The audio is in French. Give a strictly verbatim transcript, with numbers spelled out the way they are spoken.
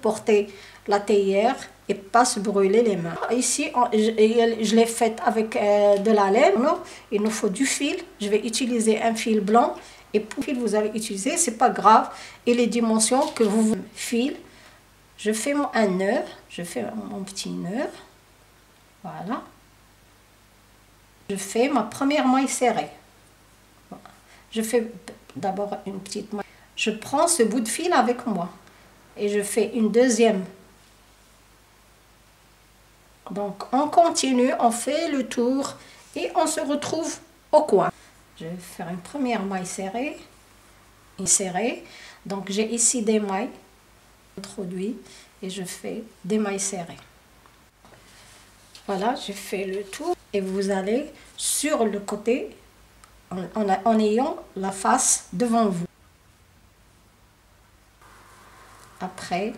porter la théière et pas se brûler les mains. Ici, on, je, je l'ai faite avec euh, de la laine. Non, il nous faut du fil. Je vais utiliser un fil blanc. Et pour le fil que vous allez utiliser, ce n'est pas grave. Et les dimensions que vous filez, je fais mon, un nœud. Je fais mon petit nœud. Voilà. Je fais ma première maille serrée. Je fais d'abord une petite maille. Je prends ce bout de fil avec moi. Et je fais une deuxième. Donc on continue, on fait le tour et on se retrouve au coin. Je vais faire une première maille serrée, une serrée. Donc j'ai ici des mailles, introduit et je fais des mailles serrées. Voilà, j'ai fait le tour et vous allez sur le côté en, en, en ayant la face devant vous. Après,